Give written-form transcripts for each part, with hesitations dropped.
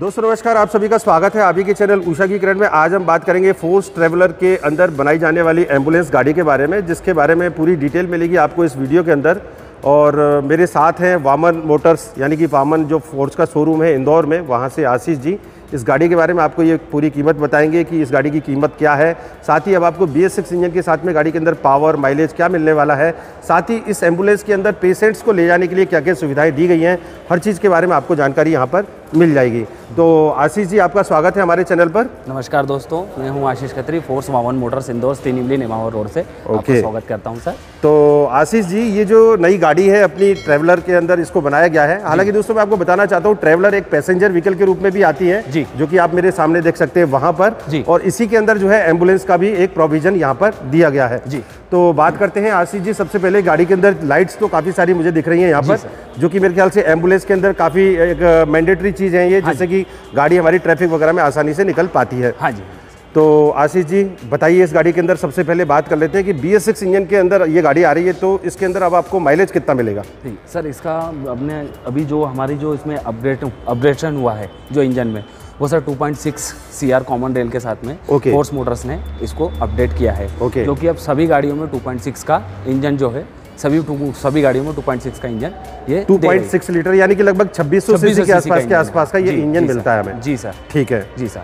दोस्तों नमस्कार, आप सभी का स्वागत है आप ही के चैनल उषा कीकरण में। आज हम बात करेंगे फोर्स ट्रेवलर के अंदर बनाई जाने वाली एम्बुलेंस गाड़ी के बारे में, जिसके बारे में पूरी डिटेल मिलेगी आपको इस वीडियो के अंदर। और मेरे साथ हैं वामन मोटर्स, यानी कि वामन जो फोर्स का शोरूम है इंदौर में, वहाँ से आशीष जी। इस गाड़ी के बारे में आपको ये पूरी कीमत बताएंगे कि इस गाड़ी की कीमत क्या है। साथ ही अब आपको BS6 इंजन के साथ में गाड़ी के अंदर पावर माइलेज क्या मिलने वाला है, साथ ही इस एम्बुलेंस के अंदर पेशेंट्स को ले जाने के लिए क्या क्या सुविधाएं दी गई हैं, हर चीज़ के बारे में आपको जानकारी यहाँ पर मिल जाएगी। तो आशीष जी, आपका स्वागत है हमारे चैनल पर। नमस्कार दोस्तों, मैं हूँ Ashish Khatri, Force Vaman Motors Indore, Teen Imli Nemawar road से आपका स्वागत करता हूँ सर। तो आशीष जी, ये जो नई गाड़ी है अपनी ट्रेवलर के अंदर इसको बनाया गया है। हालांकि दोस्तों मैं आपको बताना चाहता हूँ, ट्रेवलर एक पैसेंजर व्हीकल के रूप में भी आती है, जो कि आप मेरे सामने देख सकते हैं वहां पर, और इसी के अंदर जो है एम्बुलेंस का भी एक प्रोविजन यहां पर दिया गया है जी। तो बात करते हैं आशीष जी, सबसे पहले गाड़ी के अंदर लाइट्स तो काफी सारी मुझे दिख रही हैं यहाँ पर, जो कि मेरे ख्याल से एम्बुलेंस के अंदर काफी एक मैंडेटरी चीज है ये, जैसे कि गाड़ी हमारी ट्रैफिक वगैरह में आसानी से निकल पाती है। हाँ जी, तो आशीष जी बताइए, इस गाड़ी के अंदर सबसे पहले बात कर लेते हैं कि BS6 इंजन के अंदर ये गाड़ी आ रही है, तो इसके अंदर अब आपको माइलेज कितना मिलेगा? जी सर, इसका अपने अभी जो हमारी जो इसमें अपग्रेडेशन हुआ है जो इंजन में, वो सर 2.6 CR कॉमन रेल के साथ में फोर्स मोटर्स ने इसको अपडेट किया है, जो कि अब सभी गाड़ियों में 2.6 का इंजन जो है, सभी गाड़ियों में 2.6 का इंजन, ये 2.6 लीटर यानी कि लगभग 2600 सीसी के आसपास का ये इंजन मिलता है हमें। जी सर, ठीक है जी सर।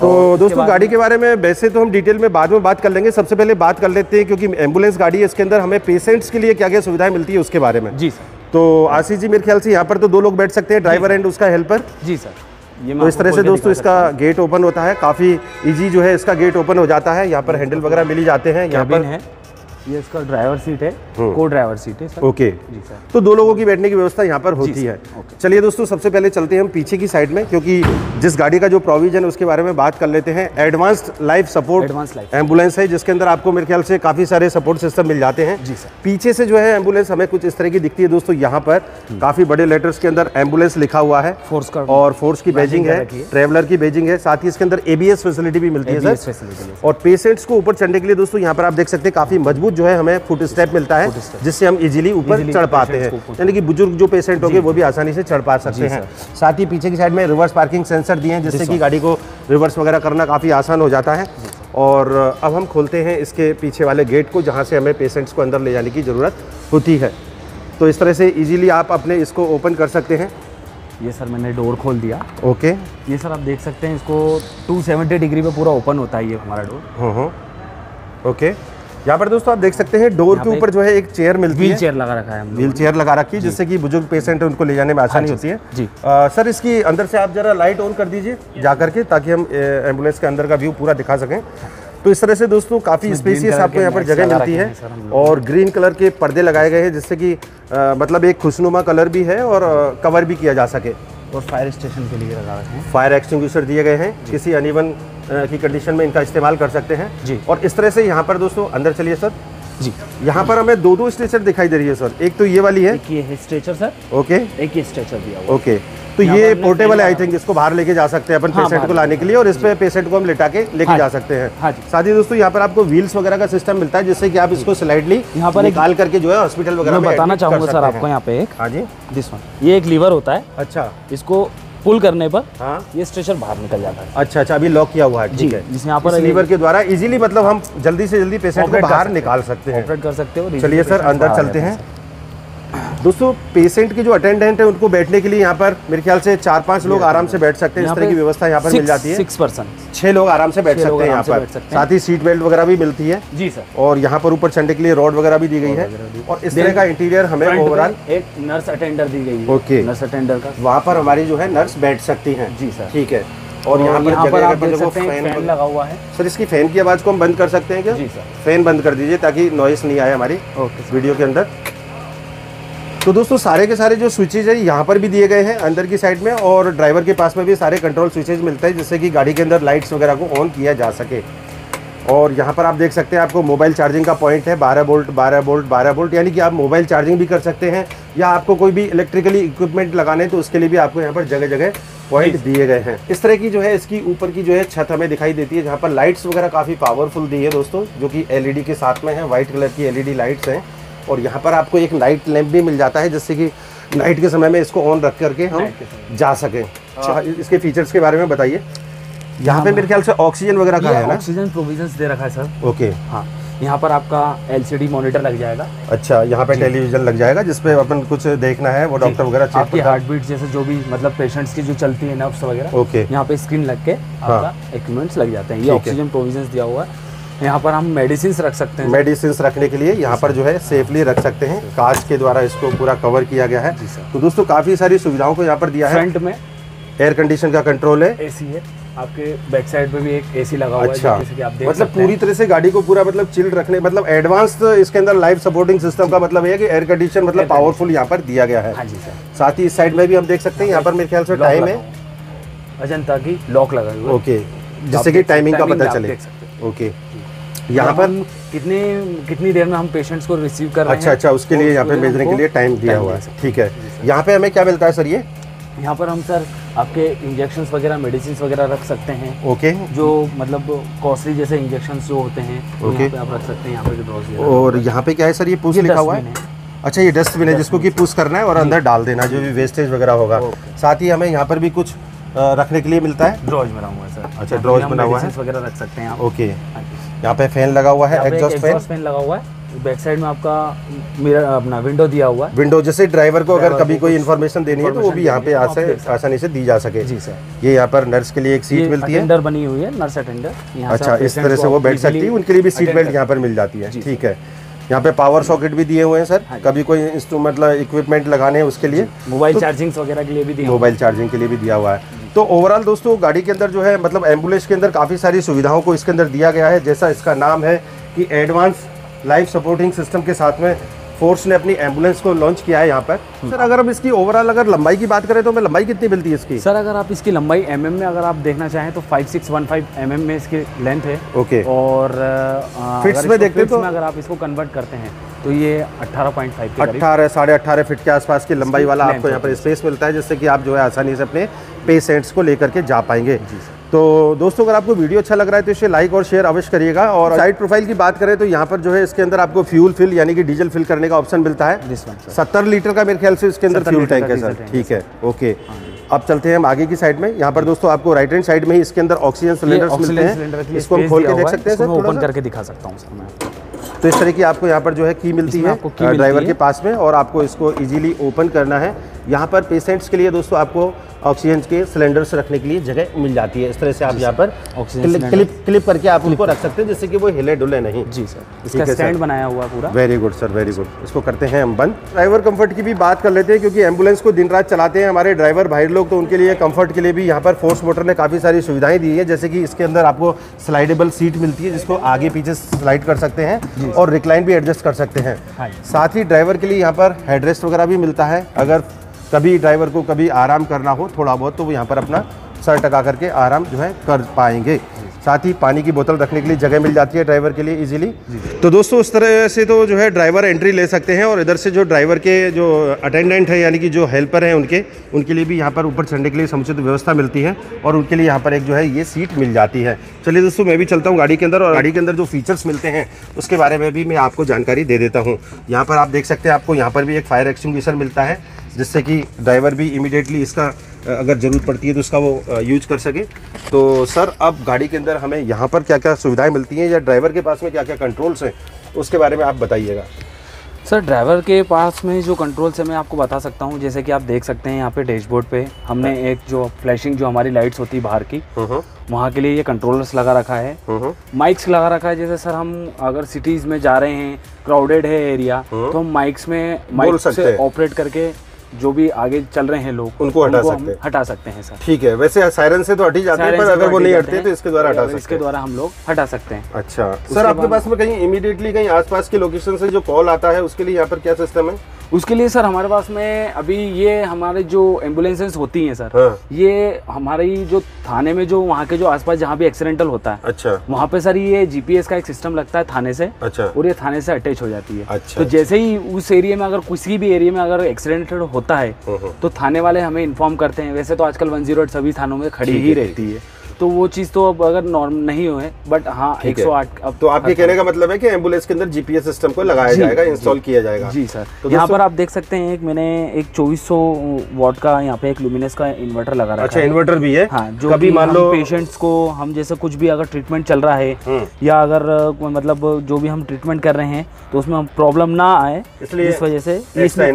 तो दोस्तों गाड़ी के बारे में वैसे तो हम डिटेल में बाद में बात कर लेंगे, सबसे पहले बात कर लेते हैं क्योंकि एम्बुलेंस गाड़ी है, इसके अंदर हमें पेशेंट्स के लिए क्या क्या सुविधाएं मिलती है उसके बारे में। जी सर। तो आशीष जी, मेरे ख्याल से यहाँ पर तो दो लोग बैठ सकते हैं, ड्राइवर एंड उसका हेल्पर। जी सर। तो इस तरह से दोस्तों इसका गेट ओपन होता है, काफ़ी इजी जो है इसका गेट ओपन हो जाता है। यहाँ पर हैंडल वगैरह मिल जाते हैं। यहाँ पर है ये इसका ड्राइवर सीट है, को ड्राइवर सीट है सर। ओके जी सर। तो दो लोगों की बैठने की व्यवस्था यहाँ पर होती है। चलिए दोस्तों, सबसे पहले चलते हैं हम पीछे की साइड में, क्योंकि जिस गाड़ी का जो प्रोविजन है उसके बारे में बात कर लेते हैं। एडवांस्ड लाइफ सपोर्ट एम्बुलेंस है, जिसके अंदर आपको मेरे ख्याल से काफ़ी सारे सपोर्ट सिस्टम मिल जाते हैं। जी सर। पीछे से जो है एम्बुलेंस हमें कुछ इस तरह की दिखती है दोस्तों। यहाँ पर काफ़ी बड़े लेटर्स के अंदर एम्बुलेंस लिखा हुआ है, फोर्स का, और फोर्स की बैजिंग है, ट्रेवलर की बैजिंग है। साथ ही इसके अंदर ABS फैसिलिटी भी मिलती है सर। और पेशेंट्स को ऊपर चढ़ने के लिए दोस्तों यहाँ पर आप देख सकते हैं काफ़ी मजबूत जो है हमें फुट स्टेप मिलता है, जिससे हम इजीली ऊपर चढ़ पाते हैं, यानी कि बुजुर्ग जो पेशेंट होंगे वो भी आसानी से चढ़ पा सकते हैं। साथ ही पीछे की साइड में रिवर्स पार्किंग सेंसर दिए हैं, जिससे कि गाड़ी को रिवर्स वगैरह करना काफ़ी आसान हो जाता है। और अब हम खोलते हैं इसके पीछे वाले गेट को, जहाँ से हमें पेशेंट्स को अंदर ले जाने की ज़रूरत होती है। तो इस तरह से ईजिली आप अपने इसको ओपन कर सकते हैं। ये सर मैंने डोर खोल दिया। ओके। ये सर आप देख सकते हैं इसको 270 डिग्री पे पूरा ओपन होता है ये हमारा डोर। ओके। यहाँ पर दोस्तों आप देख सकते हैं डोर के ऊपर जो है एक चेयर मिलती है, व्हील चेयर लगा रखा है, व्हील चेयर लगा रखी है, जिससे कि बुजुर्ग पेशेंट है उनको ले जाने में आसानी होती है। जी सर, इसकी अंदर से आप जरा लाइट ऑन कर दीजिए जा करके, ताकि हम एम्बुलेंस के अंदर का व्यू पूरा दिखा सकें। तो इस तरह से दोस्तों काफ़ी स्पेसियस आपको यहाँ पर जगह मिलती है, और ग्रीन कलर के पर्दे लगाए गए हैं, जिससे कि मतलब एक खुशनुमा कलर भी है और कवर भी किया जा सके। और फायर स्टेशन के लिए लगा रखे हैं, फायर एक्सटिंग्विशर दिए गए हैं, किसी अनइवन की कंडीशन में इनका इस्तेमाल कर सकते हैं जी। और इस तरह से यहाँ पर दोस्तों अंदर चलिए सर जी। यहाँ पर हमें दो दो स्ट्रेचर दिखाई दे रही है सर, एक तो ये वाली है, एक ये है स्ट्रेचर सर। ओके। एक ये स्ट्रेचर दिया हुआ। ओके। तो ये पोर्टेबल है आई थिंक, इसको बाहर लेके जा सकते हैं अपन पेशेंट को लाने के लिए, और इस पे पेशेंट को हम लेटा के लेके जा सकते हैं। साथ ही दोस्तों यहाँ पर आपको व्हील्स वगैरह का सिस्टम मिलता है, जिससे कि आप इसको स्लाइडली यहाँ पर निकाल करके जो है हॉस्पिटल वगैरह में बताना चाहूँगा सर आपको यहाँ पे एक। हाँ जी, दिस वन, ये एक लीवर होता है। अच्छा। इसको पुल करने पर ये स्ट्रेचर बाहर निकल जाता है। अच्छा अच्छा, अभी लॉक किया हुआ है। ठीक है। जिसमें यहाँ पर लीवर के द्वारा इजीली मतलब हम जल्दी से जल्दी पेशेंट को बाहर निकाल सकते हैं, ऑपरेट कर सकते हो। चलिए सर अंदर चलते हैं। दोस्तों पेशेंट के जो अटेंडेंट है उनको बैठने के लिए यहाँ पर मेरे ख्याल से 4-5 लोग आराम से बैठ सकते हैं, इस तरह की व्यवस्था यहाँ पर मिल जाती है। 6 लोग आराम से बैठ सकते हैं यहाँ पर। साथ ही सीट बेल्ट वगैरह भी मिलती है जी सर। और यहाँ पर ऊपर चढ़ने के लिए रॉड वगैरह भी दी गई है, और इस तरह का इंटीरियर हमें ओवरऑल एक नर्स अटेंडर दी गई है। ओके। नर्स अटेंडर का वहाँ पर हमारी जो है नर्स बैठ सकती है जी सर। ठीक है। और यहाँ पर आप देख सकते हैं फैन लगा हुआ है सर। इसकी फैन की आवाज़ को हम बंद कर सकते हैं क्या? जी सर, फैन बंद कर दीजिए ताकि नॉइस नहीं आए हमारी वीडियो के अंदर। तो दोस्तों सारे के सारे जो स्विचेज है यहाँ पर भी दिए गए हैं अंदर की साइड में, और ड्राइवर के पास में भी सारे कंट्रोल स्विचेज मिलते हैं, जिससे कि गाड़ी के अंदर लाइट्स वगैरह को ऑन किया जा सके। और यहाँ पर आप देख सकते हैं आपको मोबाइल चार्जिंग का पॉइंट है, 12 वोल्ट 12 वोल्ट 12 वोल्ट, यानी कि आप मोबाइल चार्जिंग भी कर सकते हैं, या आपको कोई भी इलेक्ट्रिकली इक्विपमेंट लगाने तो उसके लिए भी आपको यहाँ पर जगह जगह पॉइंट दिए गए हैं। इस तरह की जो है इसकी ऊपर की जो है छत हमें दिखाई देती है, जहाँ पर लाइट्स वगैरह काफ़ी पावरफुल दी है दोस्तों, जो कि LED के साथ में है, व्हाइट कलर की LED लाइट्स हैं। और यहाँ पर आपको एक लाइट लैंप भी मिल जाता है, जिससे कि नाइट के समय में इसको ऑन रख करके हम जा सकें। इसके फीचर्स के बारे में बताइए। यहाँ पे मेरे ख्याल से ऑक्सीजन वगैरह का है ना, ऑक्सीजन प्रोविजंस दे रखा है सर। ओके हाँ, यहाँ पर आपका एलसीडी मॉनिटर लग जाएगा। अच्छा, यहाँ पे टेलीविजन लग जाएगा जिसपे अपन कुछ देखना है वो डॉक्टर वगैरह चेक करता है। हार्ट बीट जैसे जो भी मतलब पेशेंट्स की जो चलती है नब्स वगैरह। ओके, यहाँ पे स्क्रीन लग के आपका इक्विपमेंट्स लग जाते हैं। ये ऑक्सीजन प्रोविजंस दिया हुआ है। यहाँ पर हम मेडिसिन रख सकते हैं। मेडिसिन रखने के लिए यहाँ पर जो है सेफली रख सकते हैं। कांच के द्वारा इसको पूरा कवर किया गया है। तो दोस्तों काफी सारी सुविधाओं को यहाँ पर दिया है। फ्रंट में एयर कंडीशन का कंट्रोल है, एसी है, आपके बैक साइड में भी एक एसी लगा हुआ है। अच्छा, जैसे कि आप देख मतलब पूरी तरह से गाड़ी को पूरा मतलब चिल रखने मतलब एडवांस इसके अंदर लाइफ सपोर्टिंग सिस्टम का मतलब है कि एयर कंडीशन मतलब पावरफुल यहाँ पर दिया गया है। हाँ जी सर। साथ ही इस साइड में भी हम देख सकते हैं। यहाँ पर मेरे ख्याल से टाइम है अजंता की लॉक लगा हुआ। ओके, जिससे कि टाइमिंग का पता चले। ओके, यहाँ पर कितनी देर में हम पेशेंट्स को रिसीव कर रहे हैं। अच्छा अच्छा, उसके लिए यहाँ पे भेजने के लिए टाइम दिया हुआ है। ठीक है, यहाँ पे हमें क्या मिलता है सर? ये यहाँ पर हम सर आपके इंजेक्शंस वगैरह मेडिसिन वगैरह रख सकते हैं। ओके, जो मतलब कॉस्टली जैसे इंजेक्शंस जो होते हैं। ओके, यहाँ पे आप रख सकते हैं। यहाँ पे जो और यहाँ पे क्या है सर, ये पुश लिखा हुआ है। अच्छा, ये डस्टबिन है जिसको कि पुश करना है और अंदर डाल देना जो भी वेस्टेज वगैरह होगा। साथ ही हमें यहाँ पर भी कुछ रखने के लिए मिलता है। ड्रॉज बना हुआ है सर। अच्छा, ड्रॉज बना हुआ है, वगैरह रख सकते हैं। ओके, यहाँ पे फैन लगा हुआ है, एग्जॉस्ट फैन लगा हुआ है। बैक साइड में आपका मेरा अपना विंडो दिया हुआ है। विंडो जैसे ड्राइवर को अगर कभी कोई इन्फॉर्मेशन देनी है तो वो भी यहाँ पे आसानी से दी जा सके। जी सर। ये यहाँ पर नर्स के लिए एक सीट मिलती है, अटेंडर बनी हुई है, नर्स अटेंडर। अच्छा, इस तरह से वो बैठ सकती है, उनके लिए भी सीट बेल्ट यहाँ पर मिल जाती है। ठीक है, यहाँ पे पावर सॉकेट भी दिए हुए हैं सर, कभी कोई इंस्ट्रूमेंट मतलब इक्विपमेंट लगाने हैं उसके लिए। मोबाइल चार्जिंग वगैरह के लिए भी दिया, मोबाइल चार्जिंग के लिए भी दिया हुआ है। तो ओवरऑल दोस्तों गाड़ी के अंदर जो है मतलब एम्बुलेंस के अंदर काफ़ी सारी सुविधाओं को इसके अंदर दिया गया है। जैसा इसका नाम है कि एडवांस लाइफ सपोर्टिंग सिस्टम के साथ में फोर्स ने अपनी एम्बुलेंस को लॉन्च किया है यहाँ पर। सर अगर हम इसकी ओवरऑल अगर लंबाई की बात करें तो हमें लंबाई कितनी मिलती है इसकी? सर अगर आप इसकी लंबाई एमएम में अगर आप देखना चाहें तो 5615 एमएम में इसकी लेंथ है। ओके, और फिट्स में देखते हैं तो अगर आप इसको कन्वर्ट करते हैं तो ये 18.5 18 साढ़े 18 फिट के आसपास की लंबाई वाला आपको यहाँ पर स्पेस मिलता है, जिससे कि आप जो है आसानी से अपने पेशेंट्स को लेकर के जा पाएंगे। तो दोस्तों अगर आपको वीडियो अच्छा लग रहा है तो इसे लाइक और शेयर अवश्य करिएगा। और साइड प्रोफाइल की बात करें तो यहाँ पर जो है इसके अंदर आपको फ्यूल फिल यानी कि डीजल फिल करने का ऑप्शन मिलता है। 70 लीटर का मेरे ख्याल से इसके अंदर फ्यूल टैंक है सर। ठीक है, ओके। अब चलते हैं हम आगे की साइड में। यहाँ पर दोस्तों आपको राइट हैंड साइड में ही इसके अंदर ऑक्सीजन सिलेंडर्स मिलते हैं। इसको हम खोल के देख सकते हैं, ओपन करके दिखा सकता हूँ। तो इस तरह की आपको यहाँ पर जो है की मिलती है ड्राइवर के पास में, और आपको इसको इजीली ओपन करना है। यहाँ पर पेशेंट्स के लिए दोस्तों आपको ऑक्सीजन के सिलेंडर्स रखने के लिए जगह मिल जाती है। इस तरह से आप यहाँ पर क्लिप करके आप उनको रख सकते हैं, जिससे कि वो हिले डुले नहीं। जी सर, इसका स्टैंड बनाया हुआ पूरा। Very good sir, very good. इसको करते हैं हम बंद। ड्राइवर कंफर्ट की भी बात कर लेते हैं, क्योंकि एम्बुलेंस को दिन रात चलाते हैं हमारे ड्राइवर भाई लोग, तो उनके लिए कंफर्ट के लिए भी यहाँ पर फोर्स मोटर ने काफ़ी सारी सुविधाएं दी है। जैसे कि इसके अंदर आपको स्लाइडेबल सीट मिलती है, जिसको आगे पीछे स्लाइड कर सकते हैं और रिक्लाइन भी एडजस्ट कर सकते हैं। साथ ही ड्राइवर के लिए यहाँ पर हेडरेस्ट वगैरह भी मिलता है। अगर कभी ड्राइवर को कभी आराम करना हो थोड़ा बहुत तो वो यहाँ पर अपना सर टका करके आराम जो है कर पाएंगे। साथ ही पानी की बोतल रखने के लिए जगह मिल जाती है ड्राइवर के लिए इजीली। तो दोस्तों इस तरह से तो जो है ड्राइवर एंट्री ले सकते हैं, और इधर से जो ड्राइवर के जो अटेंडेंट हैं यानी कि जो हेल्पर हैं उनके लिए भी यहाँ पर ऊपर चढ़ने के लिए समुचित व्यवस्था मिलती है, और उनके लिए यहाँ पर एक जो है ये सीट मिल जाती है। चलिए दोस्तों मैं भी चलता हूँ गाड़ी के अंदर, और गाड़ी के अंदर जो फीचर्स मिलते हैं उसके बारे में भी मैं आपको जानकारी दे देता हूँ। यहाँ पर आप देख सकते हैं आपको यहाँ पर भी एक फायर एक्सटिंग्विशर मिलता है, जिससे कि ड्राइवर भी इमिडिएटली इसका अगर ज़रूरत पड़ती है तो उसका वो यूज कर सके। तो सर अब गाड़ी के अंदर हमें यहाँ पर क्या क्या सुविधाएं मिलती हैं, या ड्राइवर के पास में क्या क्या कंट्रोल्स हैं उसके बारे में आप बताइएगा। सर ड्राइवर के पास में जो कंट्रोल्स है मैं आपको बता सकता हूँ। जैसे कि आप देख सकते हैं यहाँ पे डैशबोर्ड पे हमने एक जो फ्लैशिंग जो हमारी लाइट्स होती है बाहर की, वहाँ के लिए ये कंट्रोलर्स लगा रखा है। माइक्स लगा रखा है, जैसे सर हम अगर सिटीज़ में जा रहे हैं, क्राउडेड है एरिया, तो हम माइक्स में माइक से ऑपरेट करके जो भी आगे चल रहे हैं लोग उनको हटा सकते हैं सर। ठीक है, वैसे सायरन से तो हट ही जाते हैं, पर अगर वो नहीं हटते तो इसके द्वारा हटा सकते हैं। इसके द्वारा हम लोग हटा सकते हैं। अच्छा सर, आपके पास में कहीं इमीडिएटली कहीं आसपास के लोकेशन से जो कॉल आता है उसके लिए यहाँ पर क्या सिस्टम है? उसके लिए सर हमारे पास में अभी ये हमारे जो एम्बुलेंसेस होती हैं सर, ये हमारी जो थाने में जो वहाँ के जो आसपास जहाँ भी एक्सीडेंटल होता है, अच्छा, वहाँ पे सर ये जीपीएस का एक सिस्टम लगता है थाने से। अच्छा, और ये थाने से अटैच हो जाती है। अच्छा, तो जैसे ही उस एरिया में अगर किसी भी एरिया में अगर एक्सीडेंट होता है तो थाने वाले हमें इन्फॉर्म करते हैं। वैसे तो आजकल 108 सभी थानों में खड़ी ही रहती है, तो वो चीज़ तो अब अगर नॉर्म नहीं हो है, बट हाँ 108। अब तो आपके कहने का मतलब है कि एम्बुलेंस के अंदर जीपीएस सिस्टम को लगाया जाएगा, इंस्टॉल किया जाएगा। जी सर, तो यहाँ पर आप देख सकते हैं मैंने एक 2400 वाट का यहाँ पे एक लुमिनस का इन्वर्टर लगा रखा है। अच्छा, इन्वर्टर भी है। हाँ, जो भी मान लो पेशेंट्स को हम जैसे कुछ भी अगर ट्रीटमेंट चल रहा है या अगर मतलब जो भी हम ट्रीटमेंट कर रहे हैं तो उसमें हम प्रॉब्लम ना आए, इसलिए इस वजह से एक्स्ट्रा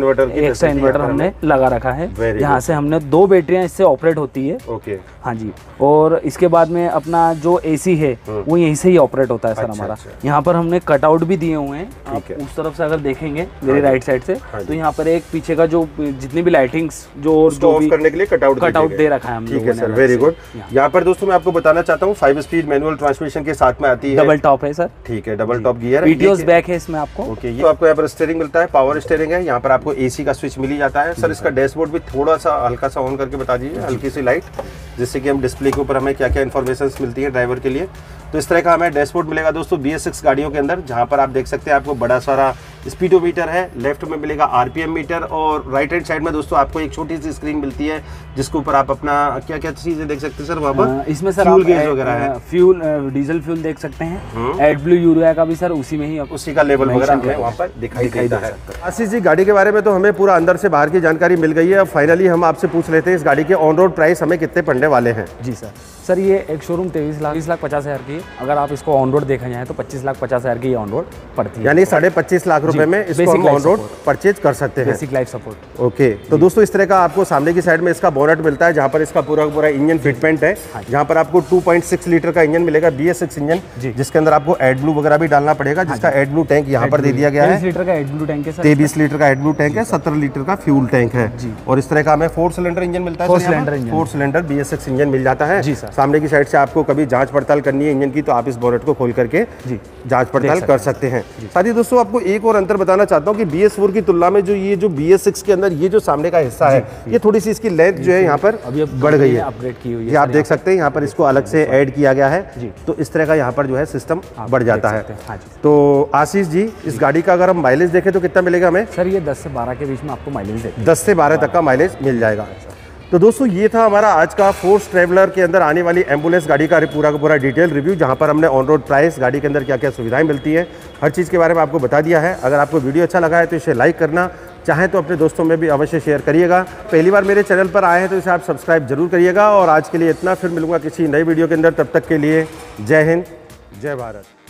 इन्वर्टर हमने लगा रखा है। यहाँ से हमने 2 बैटरियाँ इससे ऑपरेट होती है। ओके, हाँ जी। और इसके बाद में अपना जो एसी है वो यहीं से ही ऑपरेट होता है सर। अच्छा, हमारा अच्छा। यहाँ पर हमने कटआउट भी दिए हुए हैं। आप उस तरफ से अगर देखेंगे मेरी राइट साइड से तो यहाँ पर एक पीछे का जो जितनी भी लाइटिंग्स जो और जो भी करने के लिए कटआउट दे रखा है हम लोगों ने। Sir very good. यहाँ पर दोस्तों मैं आपको बताना चाहता हूँ 5 स्पीड मैनुअल ट्रांसमिशन के साथ में आती है। डबल टॉप है सर। ठीक है, डबल टॉप गियर है, वीडियोस बैक है इसमें आपको। ओके, ये आपको यहाँ पर स्टीयरिंग मिलता है, पावर स्टीयरिंग है। यहाँ पर आपको एसी का स्विच मिल ही जाता है। सर इसका डैशबोर्ड भी थोड़ा सा हल्का सा ऑन करके बता दीजिए, हल्की सी लाइट, जिससे कि हम डिस्प्ले के ऊपर हमें क्या क्या इन्फॉर्मेशन मिलती है ड्राइवर के लिए। तो इस तरह का हमें डैशबोर्ड मिलेगा दोस्तों BS6 गाड़ियों के अंदर, जहां पर आप देख सकते हैं आपको बड़ा सारा स्पीडोमीटर है, लेफ्ट में मिलेगा RPM मीटर, और राइट हैंड साइड में दोस्तों आपको एक छोटी सी स्क्रीन मिलती है जिसके ऊपर आप अपना क्या क्या चीज़ें देख सकते हैं सर वहाँ पर। इसमें सर फ्यूल गेज वगैरह है, फ्यूल डीजल फ्यूल देख सकते हैं। AdBlue यूरिया का भी सर उसी में ही उसी का लेवल वगैरह वहाँ पर दिखाई देता है। आशीष जी, गाड़ी के बारे में तो हमें पूरा अंदर से बाहर की जानकारी मिल गई है। अब फाइनली हम आपसे पूछ लेते हैं इस गाड़ी के ऑन रोड प्राइस हमें कितने पड़ने वाले हैं। जी सर, सर ये एक शोरूम 23,50,000 की, अगर आप इसको ऑन रोड देखा जाए तो 25,50,000 की ऑन रोड पड़ती है, यानी 25.5 लाख रुपए में इसको हम ऑन रोड परचेज कर सकते हैं। Basic life support. ओके, तो दोस्तों इस तरह का आपको सामने की साइड में इसका बोनट मिलता है, जहाँ पर इसका पूरा पूरा इंजन फिटमेंट है, जहाँ पर आपको 2.6 लीटर का इंजन मिलेगा, BS6 इंजन, जिसके अंदर आपको AdBlue वगैरह भी डालना पड़ेगा, जिसका AdBlue टैंक यहाँ पर दे दिया गया है। 23 लीटर का AdBlue टैंक है, 17 लीटर का फ्यूल टैंक है, और इस तरह का हमें 4 सिलेंडर इंजन मिलता है, 4 सिलेंडर BS6 इंजन मिल जाता है। सामने की साइड से आपको कभी जांच पड़ताल करनी है इंजन की तो आप इस बोनेट को खोल करके जांच पड़ताल कर सकते हैं। साथ ही दोस्तों आपको एक और अंतर बताना चाहता हूं कि BS4 की तुलना में जो ये जो BS6 के अंदर ये जो सामने का हिस्सा है, ये थोड़ी सी इसकी लेंथ जो है यहाँ पर बढ़ गई है, अपग्रेड की हुई है। आप देख सकते हैं यहाँ पर इसको अलग से ऐड किया गया है, तो इस तरह का यहाँ पर जो है सिस्टम बढ़ जाता है। तो आशीष जी, इस गाड़ी का अगर हम माइलेज देखें तो कितना मिलेगा हमें? सर ये 10 से 12 के बीच में आपको माइलेज, 10 से 12 तक का माइलेज मिल जाएगा। तो दोस्तों ये था हमारा आज का फोर्स ट्रैवलर के अंदर आने वाली एम्बुलेंस गाड़ी का पूरा का पूरा डिटेल रिव्यू, जहां पर हमने ऑन रोड प्राइस, गाड़ी के अंदर क्या क्या सुविधाएं मिलती है, हर चीज़ के बारे में आपको बता दिया है। अगर आपको वीडियो अच्छा लगा है तो इसे लाइक करना, चाहें तो अपने दोस्तों में भी अवश्य शेयर करिएगा। पहली बार मेरे चैनल पर आए हैं तो इसे आप सब्सक्राइब जरूर करिएगा। और आज के लिए इतना, फिर मिलूंगा किसी नई वीडियो के अंदर, तब तक के लिए जय हिंद, जय भारत।